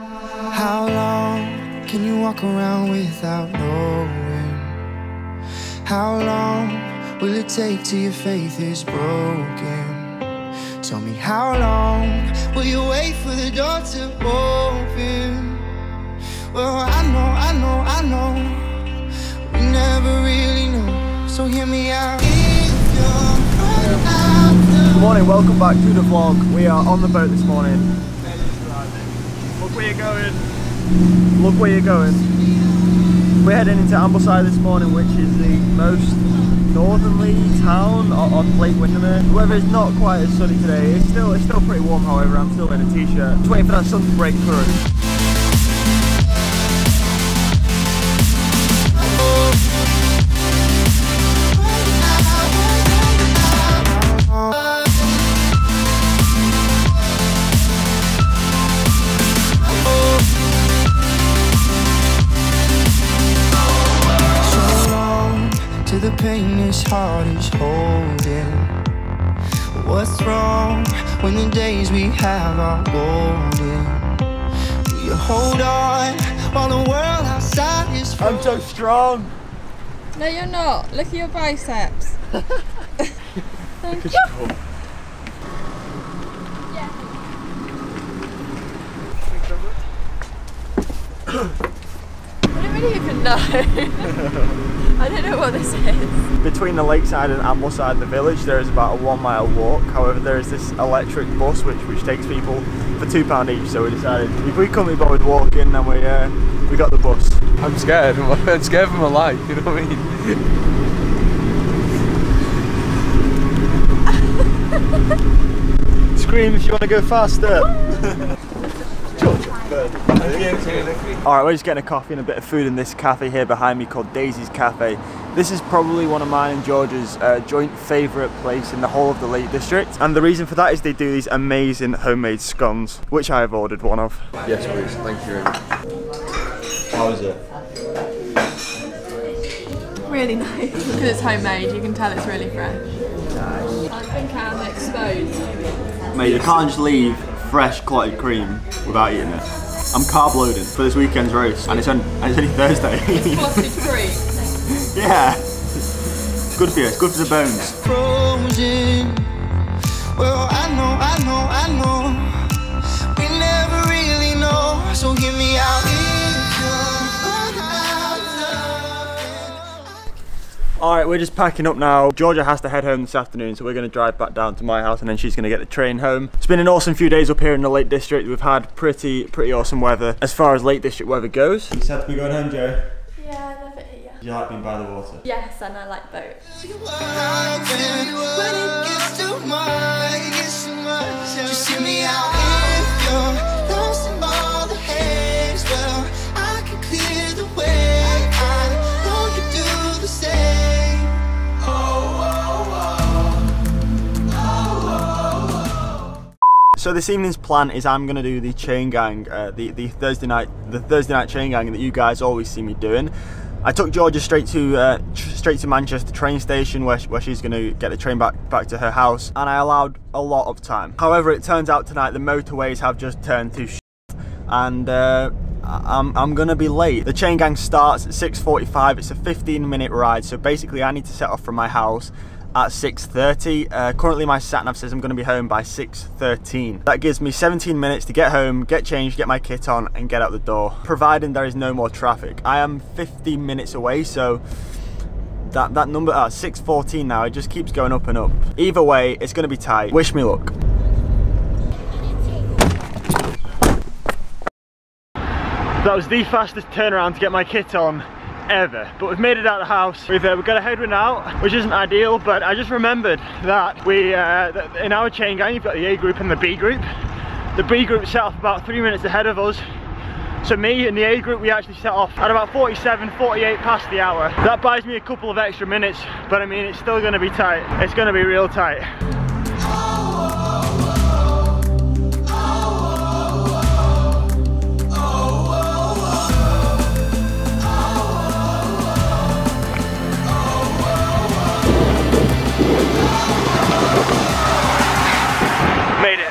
How long can you walk around without knowing? How long will it take till your faith is broken? Tell me, how long will you wait for the door to open? Well, I know, we never really know, so hear me out. If you're good morning, welcome back to the vlog. We are on the boat this morning. Look where you're going. Look where you're going. We're heading into Ambleside this morning, which is the most northerly town on Lake Windermere. The weather is not quite as sunny today. It's still pretty warm, however. I'm still wearing a t-shirt. Just waiting for that sun to break through. The pain his heart is holding. What's wrong when the days we have are golden? Do you hold on while the world outside is falling? I'm so strong. No, you're not. Look at your biceps. Look at your yeah. I don't even know. I don't know what this is. Between the lakeside and Ambleside and the village there is about a 1 mile walk. However, there is this electric bus which takes people for £2 each, so we decided if we couldn't be bothered walking then we got the bus. I'm scared. I'm scared for my life, you know what I mean? Scream if you want to go faster. Alright, we're just getting a coffee and a bit of food in this cafe here behind me called Daisy's Cafe. This is probably one of mine and Georgia's joint favourite place in the whole of the Lake District, and the reason for that is they do these amazing homemade scones, which I have ordered one of. Yes please, thank you very much. How is it? Really nice. Because it's homemade, you can tell it's really fresh. Nice. I think I'm exposed. Mate, you can't just leave fresh clotted cream without eating it. I'm carb loading for this weekend's roast, and it's only Thursday. It's clotted cream. Yeah. It's good for you. It's good for the bones. Frozen. Well, I know. We never really know. So give me out. All right, we're just packing up now. Georgia has to head home this afternoon, so we're going to drive back down to my house, and then she's going to get the train home. It's been an awesome few days up here in the Lake District. We've had pretty awesome weather as far as Lake District weather goes. You sad to be going home, Joe? Yeah, I love it here. Yeah. You like being by the water? Yes, and I like boats. So this evening's plan is I'm gonna do the chain gang, the Thursday night chain gang that you guys always see me doing. I took Georgia straight to Manchester train station where she's gonna get the train back to her house, and I allowed a lot of time. However, it turns out tonight the motorways have just turned to shit, and I'm gonna be late. The chain gang starts at 6:45. It's a 15-minute ride, so basically I need to set off from my house at 6:30. Currently my sat-nav says I'm going to be home by 6:13. That gives me 17 minutes to get home, get changed, get my kit on and get out the door, providing there is no more traffic. I am 15 minutes away, so that number at 6:14 now, it just keeps going up and up. Either way, it's going to be tight. Wish me luck. That was the fastest turnaround to get my kit on ever, but we've made it out of the house. We've got a headwind out, which isn't ideal, but I just remembered that in our chain gang you've got the A group and the B group. The B group set off about 3 minutes ahead of us, so me and the A group, we actually set off at about 47-48 past the hour. That buys me a couple of extra minutes, but I mean, it's still going to be tight. It's going to be real tight. Made it.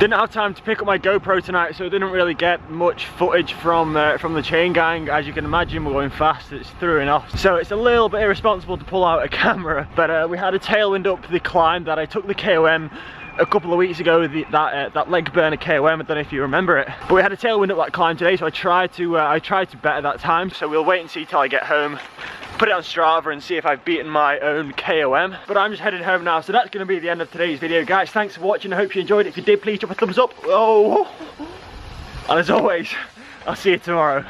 Didn't have time to pick up my GoPro tonight, so I didn't really get much footage from the chain gang. As you can imagine, we're going fast, it's throwing off. So it's a little bit irresponsible to pull out a camera, but we had a tailwind up the climb that I took the KOM a couple of weeks ago, that leg burner KOM, I don't know if you remember it. But we had a tailwind up that climb today, so I tried to better that time. So we'll wait and see till I get home, put it on Strava and see if I've beaten my own KOM. But I'm just headed home now, so that's going to be the end of today's video, guys. Thanks for watching, I hope you enjoyed it. If you did, please drop a thumbs up. Oh, and as always, I'll see you tomorrow.